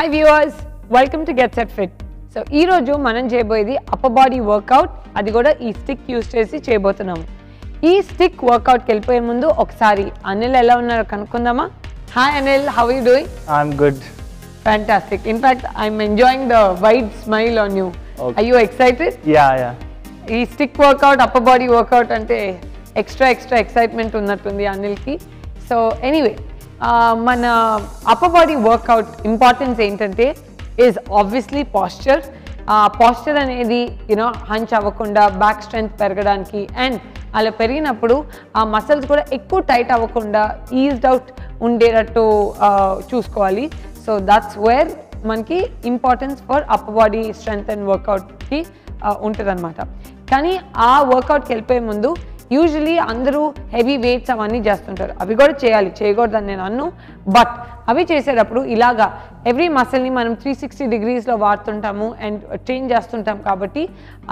Hi viewers, welcome to Get Set Fit. So ee roju manam cheyabodi upper body workout adi kuda ee stick use chesi cheyabothunnam. Ee stick workout ki ellipoye mundu okkasari Anil ela unnaro kanukundama. Hi Anil, how are you doing? I'm good. Fantastic. In fact, I'm enjoying the wide smile on you. Okay. Are you excited? Yeah. Ee stick workout upper body workout ante extra excitement unnattundi Anil ki. So anyway, మన upper body workout importance ఏంటంటే is obviously posture. Posture అనేది you know hunch అవ్వకుండా back strength పెరగడానికి and అలా పెరిగినప్పుడు ఆ muscles కూడా ఎక్కువ టైట్ అవ్వకుండా ఈజ్డ్ అవుట్ ఉండేటట్టు చూసుకోవాలి. సో దట్స్ వేర్ మనకి importance for upper body strength and వర్కౌట్కి ఉంటుంది అనమాట. కానీ ఆ వర్కౌట్కి వెళ్ళిపోయే ముందు యూజువలీ అందరూ హెవీ వెయిట్స్ అవన్నీ చేస్తుంటారు. అవి కూడా చేయాలి, చేయకూడదని నేను అన్ను. బట్ అవి చేసేటప్పుడు ఇలాగా ఎవ్రీ మసిల్ని మనం 360 degreesలో వాడుతుంటాము అండ్ ట్రైన్ చేస్తుంటాం. కాబట్టి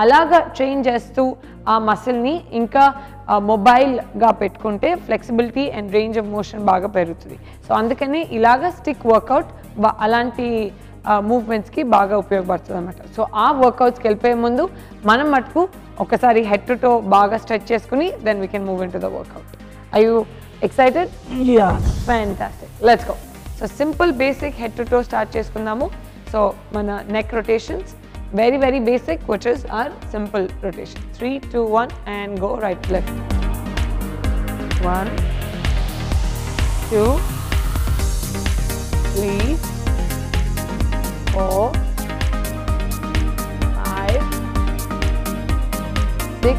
అలాగా ట్రైన్ చేస్తూ ఆ మసిల్ని ఇంకా మొబైల్గా పెట్టుకుంటే flexibility and range of motion బాగా పెరుగుతుంది. సో అందుకని ఇలాగ స్టిక్ వర్కౌట్ అలాంటి మూవ్మెంట్స్కి బాగా ఉపయోగపడుతుంది అనమాట. సో ఆ వర్కౌట్స్కి వెళ్ళిపోయే ముందు మనం మటుకు ఒకసారి హెడ్ టు టో బాగా స్ట్రెచ్ చేసుకుని then we can move into the workout. I you excited? Yeah. Fantastic, let's go. So simple basic head to toe start చేసుకుందాము. సో మన neck rotations very basic, which is our simple rotation. 3, 2, 1 and go. Right, left. 1, 2, 3, 4, 5, 6,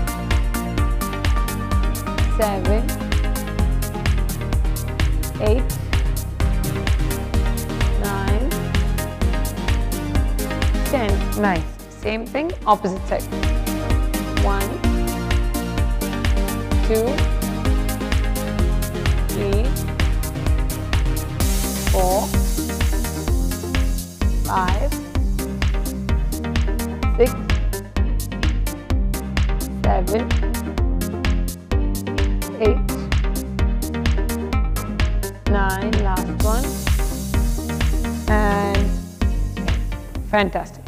7, 8, 9, 10. Nice. Same thing, opposite side. 1, 2, 3, 4, 5, 6, 7, 8, 9, last one, and fantastic.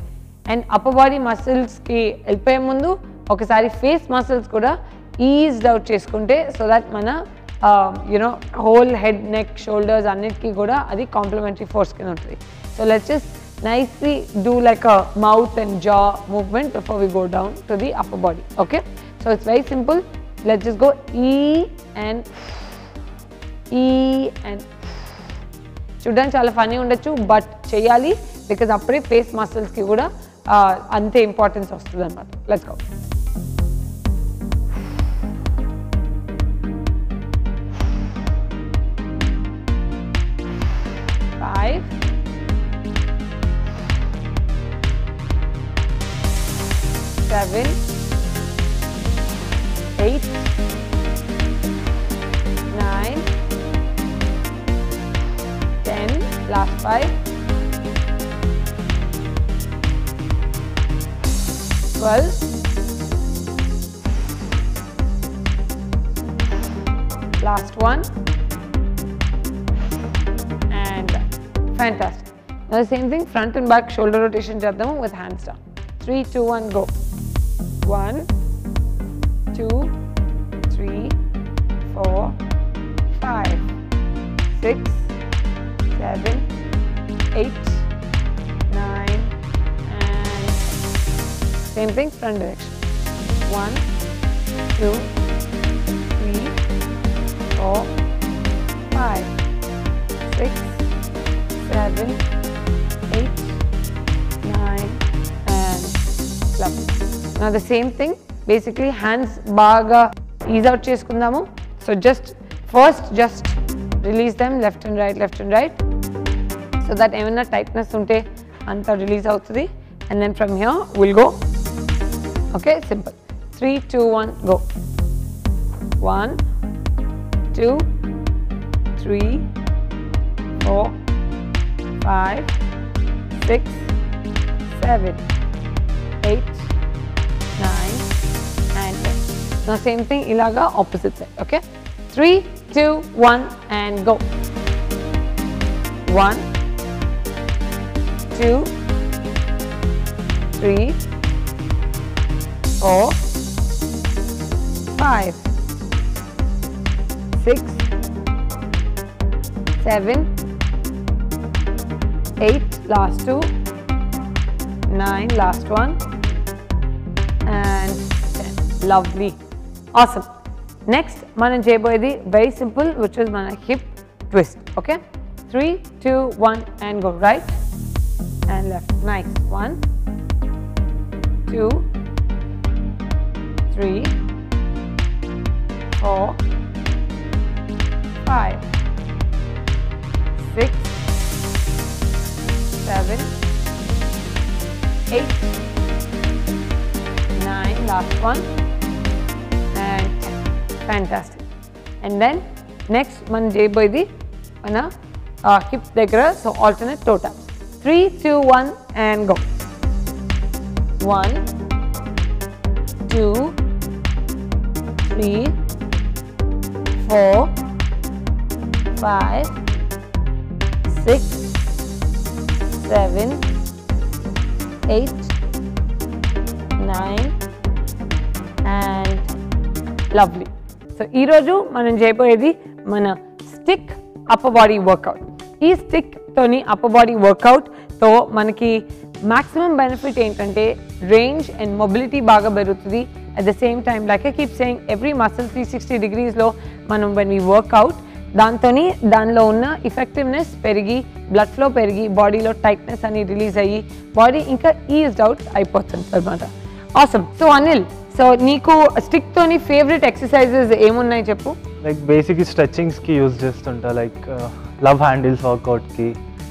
And upper body muscles ki elpe mundu okasari face muscles kuda eased out cheskunte, so that mana whole head, neck, shoulders annitiki kuda adi complementary force kin untadi. So let's just nicely do like a mouth and jaw movement before we go down to the upper body. Okay, so it's very simple. Let's just go E and చూడడానికి చాలా funny ఉండొచ్చు, but చేయాలి because అప్పుడే face మసిల్స్కి కూడా అంతే importance వస్తుంది అనమాట. Let's go. Last 5, 12, last one, and fantastic. Now the same thing, front and back shoulder rotation cheddam with hands down. 3, 2, 1, go. 1, 2, 3, 4, 5, 6, 7, 8, 9, and same thing, front direction. 1, 2, 3, 4, 5, 6, 7, 8, 9, and clap. Now the same thing, basically hands baga ease out cheskundamu. So just first release them left and right, left and right. So that emanna tightness unte anta release avutadi, and then from here we'll go. Okay, simple. 3, 2, 1, go. 1, 2, 3, 4, 5, 6, 7, 8, 9, and 10. Now same thing, ilaga opposite side. Okay, 3, 2, 1, and go. 1, 2, 3, 4, 5, 6, 7, 8, last 2, 9, last 1, and 10. Lovely. Awesome. Next, mana jayboydi, very simple, which is mana hip twist. Okay? 3, 2, 1, and go right and left. Nice. 1, 2, 3, 4, 5, 6, 7, 8, 9, last 1, and 10. Fantastic. And then next man jayboydi, mana hip degra, so alternate toe taps. 3, 2, 1, and go. 1, 2, 3, 4, 5, 6, 7, 8, 9, and lovely. So, ee roju manam cheyaboyedi mana stick upper body workout. Ee stick toni upper body workout तो मन की maximum benefit ఏంటంటే range and mobility బాగా పెరుగుతుంది. At the same time, like I keep saying, every muscle 360 degrees లో మనం when we work out, దాంతోని దానిలో ఉన్న effectiveness పెరిగి, blood flow పెరిగి, బాడీలో tightness అని రిలీజ్ అయ్యి, బాడీ ఇంకా eased out అయిపోతుంది అన్నమాట. Awesome. So Anil, so నీకు stick తోని favorite exercises ఏమున్నాయి చెప్పు? Like basically stretchings కి యూజ్ చేస్తుంటా, like love handles workout కి,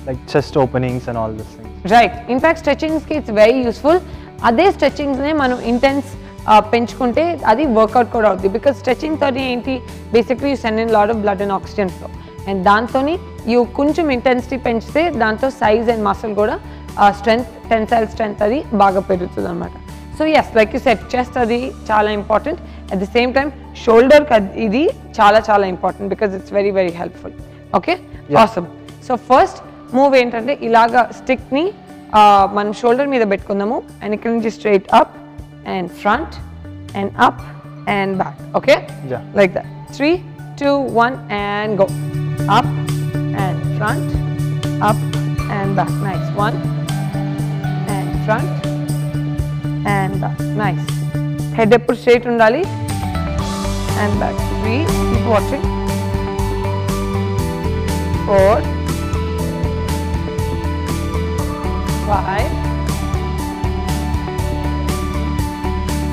like chest openings and all these things. Right. In fact, stretchings ki it's very useful. Adhe stretchings ne manu intense penchukunte adi workout kuda avutadi, because stretching toni enti basically you send in lot of blood and oxygen flow, and dantoni you koncham intensity penchte danto size and muscle kuda strength, tensile strength adi baga peruthudu anamata. So yes, like you said, chest adi chaala important. At the same time, shoulder idi chaala important because it's very helpful. Okay? Yeah. Awesome. So first move ఏంటంటే ఇలాగా stick ని మనం shoulder మీద పెట్టుకుందాము, and ఇక్కడ నుంచి straight up and front and up and back. Okay, like that. 3, 2, 1, and go. Up and front, up and back. Nice. 1 and front and back. Nice. Head ఎప్పుడు straight ఉండాలి, and back. 3, keep watching. 4, 5,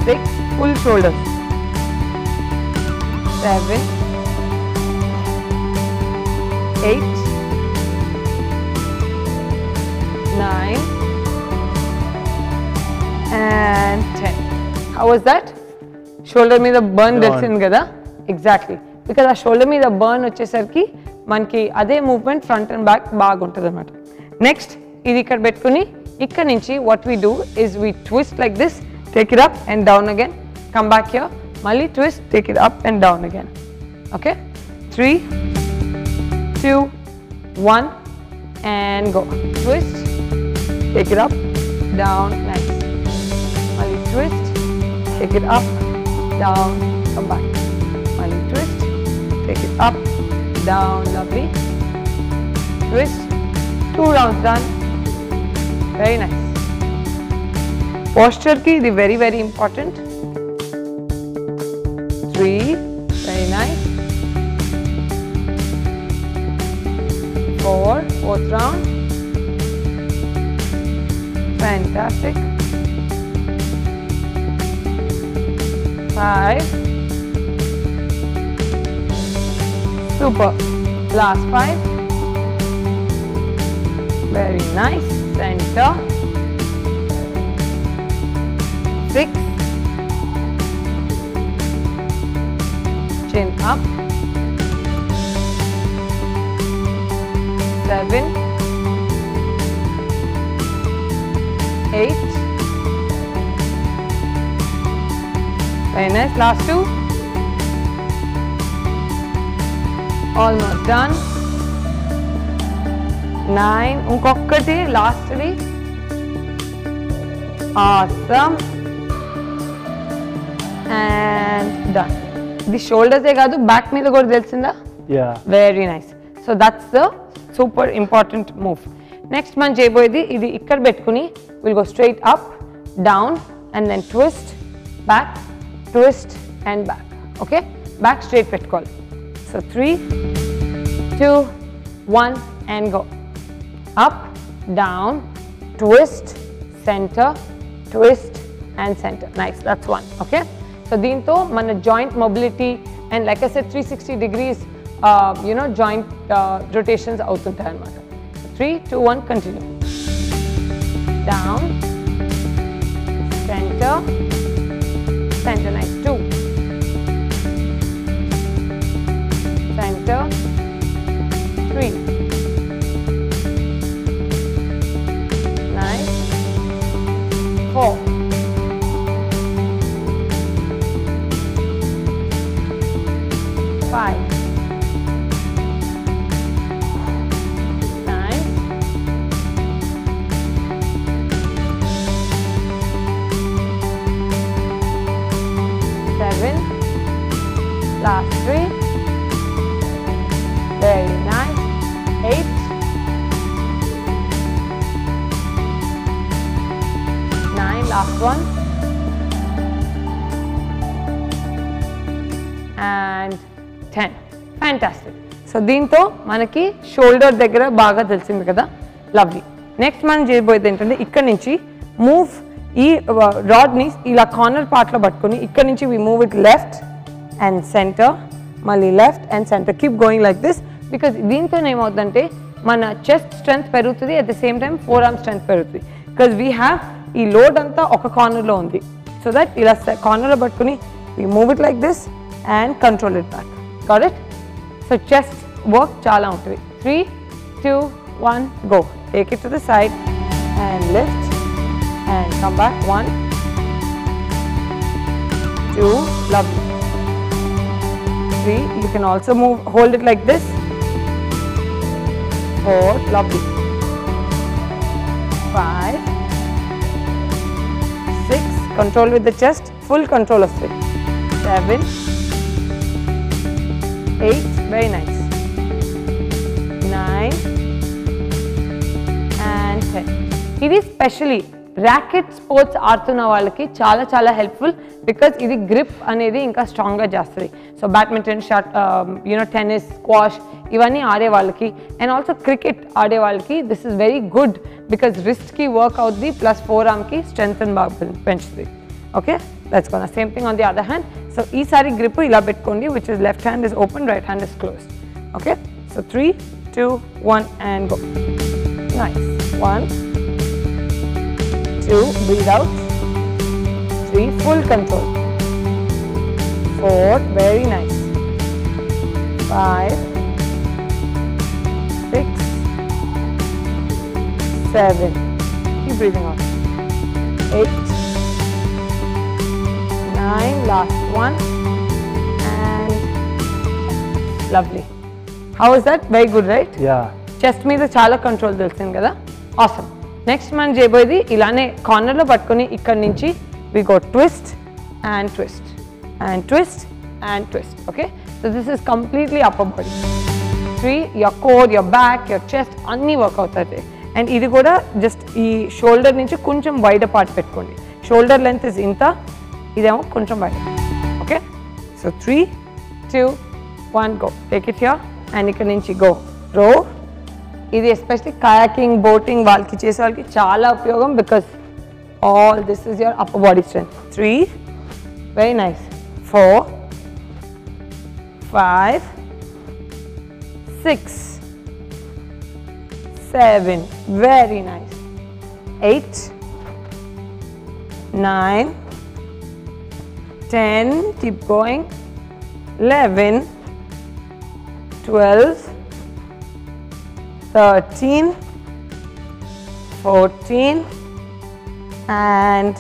6, full shoulders. 7, 8, 9, and 10. How was that? Shoulder మీద burn తెలిసింది కదా? Exactly. Because ఆ shoulder మీద burn వచ్చేసరికి మనకి అదే movement front and back బాగా ఉంటుంది అన్నమాట. Next, ఇది ఇక్కడ పెట్టుకుని ఇక్కడ నుంచి what we do is we twist like this, take it up and down again, come back here, మళ్ళీ twist, take it up and down again. Okay? 3, 2, 1, and go. Twist, take it up, down, nice. మళ్ళీ twist, take it up, down, come back. మళ్ళీ twist, take it up, down, lovely. Twist, 2 rounds done. Very nice. Posture ki is very important. 3, very nice. 4, fourth round. Fantastic. 5. Super. Last 5. Very nice. Center. 6. Chin up. 7. 8. Very nice. Last 2. Almost done. 9 ఇంకొక్కటి లాస్ట్ది. Awesome and done. The shoulders ఏ కాదు back మీద కూడా తెలిసిందా? Yeah, very nice. So that's the super important move. Next మనం చేయబోయేది ఇది ఇక్కడ పెట్టుకుని will go straight up down and then twist back, twist and back. Okay, back straight పెట్టుకోవాలి. So 3, 2, 1 and go. Up, down, twist, center, twist and center. Nice, that's one. Okay, so deento mana joint mobility and like I said 360 degrees you know joint rotations outuntayi anamata. 3, 2, 1 continue. Down, center, center. Nice. 2, center, 3. Last one and 10. Fantastic. So deento manaki shoulder daggara baga telisindi kada. Lovely. Next manam cheyaboyedi entante ikkada nunchi move ee rod ni ila corner part lo pattukoni ikkada nunchi we move it left and center, malli left and center. Keep going like this because deento em avudante mana chest strength perugutadi, at the same time forearm strength perugutadi because we have ఈ load అంతా ఒక కార్నర్లో ఉంది. So that ఇలా కార్నర్లో పట్టుకుని we move it like this and control it back. Got it? So chest work చాలా ఉంటుంది. 3, 2, 1 go. Take it to the side and lift and come back. 1, 2 lovely. 3 you can also move, hold it like this. 4 lovely. 5 control with the chest, full control of it. 7, 8, very nice. 9 and 10. Idi specially racket sports aartuna vallaki chaala chaala helpful because idi grip anedi inka strong ga jastadi. So badminton, shot you know tennis, squash ivanni aade vallaki and also cricket aade vallaki this is very good because wrist ki work out the plus forearm ki strength and bench the. Okay, that's gonna same thing on the other hand. So ee sari grip ila pettukondi which is left hand is open, right hand is closed. Okay, so 3, 2, 1 and go. Nice. 1, 2 breathe out. 3 full control. 4 very nice. 5 7, keep breathing out. 8, 9, last one and lovely. How is that? Very good, right? Yeah. Chest meeda chaala control telusindi kada. Awesome. Next man jeboyedi ilane corner lo pattukoni ikkadi nunchi we go twist and twist and twist and twist. Okay, so this is completely upper body. 3 your core, your back, your chest anni work avutadi. And ఇది కూడా just ఈ shoulder నుంచి కొంచెం wide part పెట్టుకోండి. Shoulder length is ఇంత, ఇదేమో కొంచెం wide. Okay, so 3, 2, 1 go. Take it here and ఇక్కడ నుంచి గో రో. ఇది ఎస్పెషల్లీ కయాకింగ్, బోటింగ్ వాళ్ళకి చేసే వాళ్ళకి చాలా ఉపయోగం because all this is your upper body strength. 3 very nice. 4, 5, 6 7 very nice. 8, 9, 10 keep going. 11, 12, 13, 14 and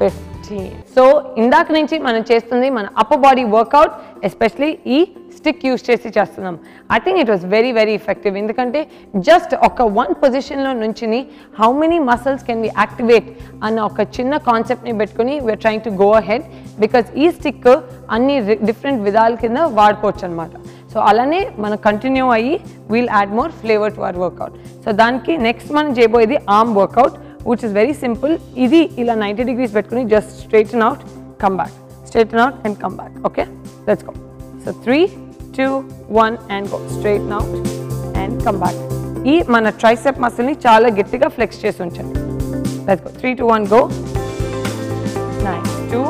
15. So ఇందాక నుంచి మనం చేస్తుంది మన అప్పర్ బాడీ వర్కౌట్, ఎస్పెషలీ ఈ స్టిక్ యూస్ చేసి చేస్తున్నాం. I think it was very very effective. ఎందుకంటే జస్ట్ ఒక వన్ పొజిషన్లో నుంచిని how many muscles can be activate అన్న ఒక చిన్న కాన్సెప్ట్ని పెట్టుకుని we are trying to go ahead because ఈ స్టిక్ అన్ని డిఫరెంట్ విధాల కింద వాడుకోవచ్చు అనమాట. సో అలానే మనం కంటిన్యూ అయ్యి we'll add more flavour to our workout. So దానికి నెక్స్ట్ మనం చేయబోయేది arm work out which is very simple. Idi ila 90 degrees petkoni, just straighten out, come back, straighten out and come back. Okay, let's go. So 3, 2, 1 and go. Straighten out and come back. Ee mana tricep muscle ni chaala gettiga flex chesi unchandi. Let's go. 3, 2, 1 go. Nice. 2,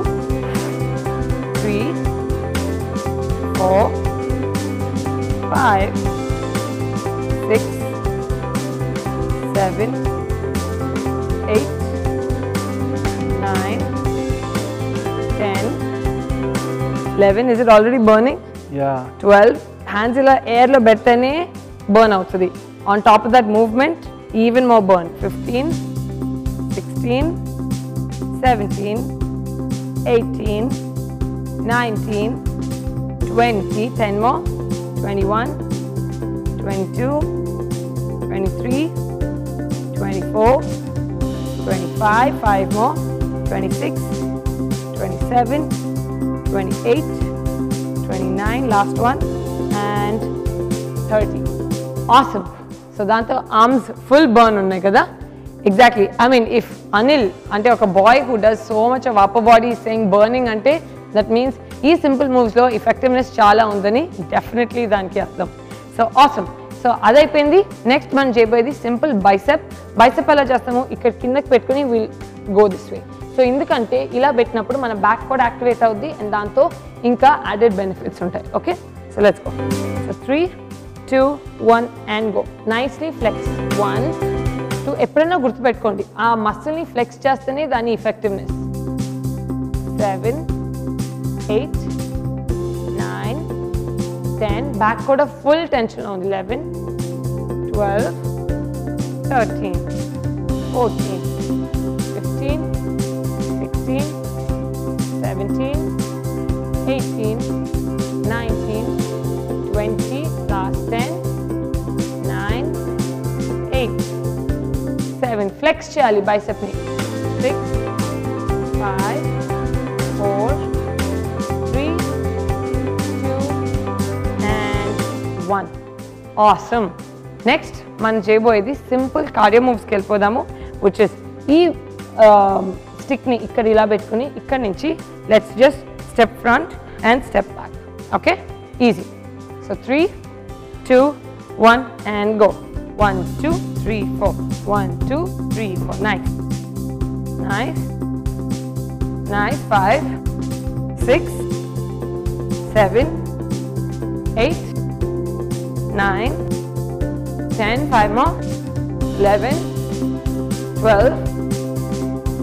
3, 4, 5, 6, 7, 8, 9, 10, 11. Is it already burning? Yeah. 12. Hands ila air lo bettane burn avutadi. On top of that movement, even more burn. 15, 16, 17, 18, 19, 20. 10 more. 21, 22, 23, 24, 25, 5 more, 26, 27, 28, 29, last one, and 30. Awesome. So dantho arms full burn unnai kada. Exactly. I mean, if Anil, ante oka boy who does so much of upper body is saying burning ante, that means ee simple moves lo effectiveness chala undani definitely daniki artham. So awesome. So అదైపోయింది. Next మనం చేయబోయేది simple bicep. Bicep ఎలా చేస్తాము, ఇక్కడ కిందకి పెట్టుకుని will go this way. So ఎందుకంటే ఇలా పెట్టినప్పుడు మన బ్యాక్ కూడా యాక్టివేట్ అవుద్ది అండ్ దాంతో ఇంకా యాడెడ్ బెనిఫిట్స్ ఉంటాయి. Okay, so let's go. So 3, 2, 1 and go. Nicely flex. 1, 2. ఎప్పుడైనా గుర్తుపెట్టుకోండి, ఆ మసిల్ని ఫ్లెక్స్ చేస్తేనే దాని effectiveness. 7, 8, 9. 10, back koda full tension on. 11, 12, 13, 14, 15, 16, 17, 18, 19, 20, last 10, 9, 8, 7. Flex chali bicep ni. 6, 5, 4, 3, 2, 1. Awesome. Next man jeboyedi simple cardio moves kelpodamu, which is ee stick ni ikkada ila pettukoni ikkada nunchi let's just step front and step back. Okay, easy. So 3, 2, 1 and go. 1, 2, 3, 4. 1, 2, 3, 4. Nice, nice, nice. 5, 6, 7, 8, 9, 10, 5 more, 11, 12,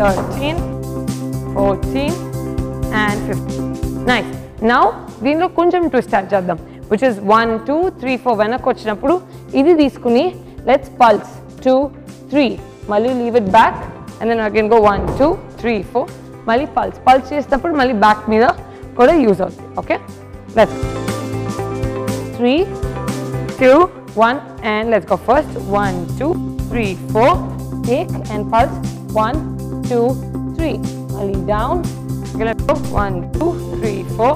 13, 14 and 15. Nice. Now దీనిలో కొంచెం twist add చేద్దాం, which is 1, 2, 3, 4. వెనక్కి వచ్చినప్పుడు ఇది తీసుకుని let's pulse 2, 3, మళ్ళీ leave it back and then again go 1, 2, 3, 4. మళ్ళీ pulse చేసినప్పుడు మళ్ళీ బ్యాక్ మీద కూడా యూజ్ అవుతుంది. Okay, let's 3, 2, 1 and let's go. First 1, 2, 3, 4. Take and pulse. 1, 2, 3. Only down. Gonna go 1, 2, 3, 4.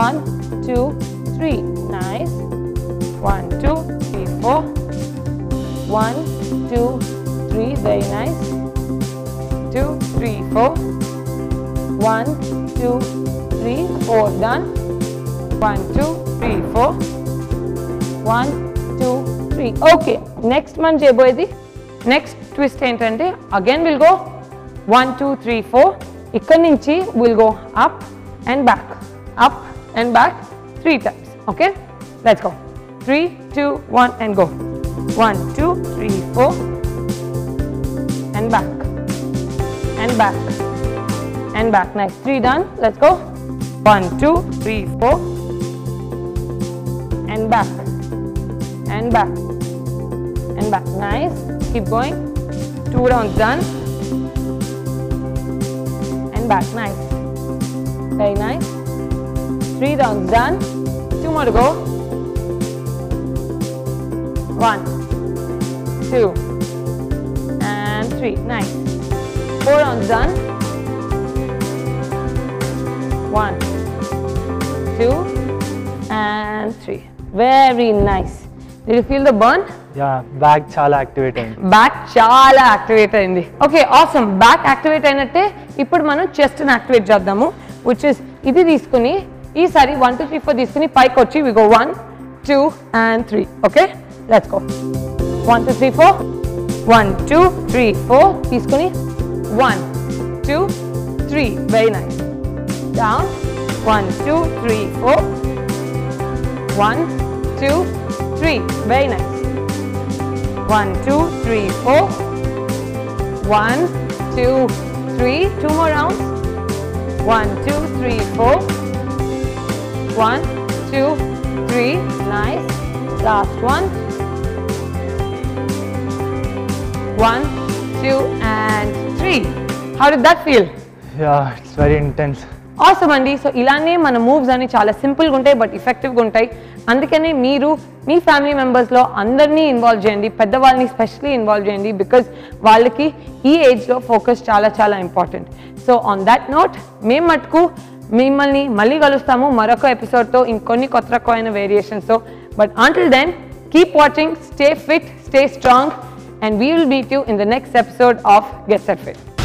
1, 2, 3. Nice. 1, 2, 3, 4. 1, 2, 3. Very nice. 2, 3, 4. 1, 2, 3, 4. Done. 1, 2, 3, 4. 1, 2, 3. Okay, next man jeboyedi next twist entante again we'll go 1, 2, 3, 4. Ikkada nunchi we'll go up and back, up and back 3 times. Okay, let's go. 3, 2, 1 and go. 1, 2, 3, 4 and back and back and back. Nice. 3 done. Let's go. 1, 2, 3, 4 and back and back and back. Nice. Keep going. 2 rounds done and back. Nice, very nice. 3 rounds done 2 more to go. 1, 2, and 3. Nice. 4 rounds done. 1, 2, and 3. Very nice. Did you feel the burn? Yeah, back chala activate ayindi. Back chala activate ayindi. Okay, awesome. Back activate ayinatte ippudu manam chest ni activate cheddaamu, which is idi teeskuni ee sari 1 2 3 4 teeskuni pike vachi we go 1, 2 and 3. Okay, let's go. 1 2 3 4. 1 2 3 4 teeskuni 1 2 3. Very nice. Down. 1 2 3 4. 1 2 3. Very nice. 1 2 3 4. 1 2 3. 2 more rounds. 1 2 3 4. 1 2 3. Nice. Last one. 1 2 and 3. How did that feel? Yeah, it's very intense. Awesome andi. So ilane mana moves ani chala simple guntai but effective guntai. అందుకనే మీరు మీ family మెంబర్స్లో అందరినీ involve చేయండి, పెద్దవాళ్ళని specially involve చేయండి, because వాళ్ళకి ఈ ఏజ్లో ఫోకస్ చాలా చాలా important. So on that note మేము మటుకు మిమ్మల్ని మళ్ళీ కలుస్తాము మరొక ఎపిసోడ్తో, ఇంకొన్ని కొత్త రకమైన వేరియేషన్స్తో. But until then keep watching, stay fit, stay strong, and we will meet you in the next episode of get set fit.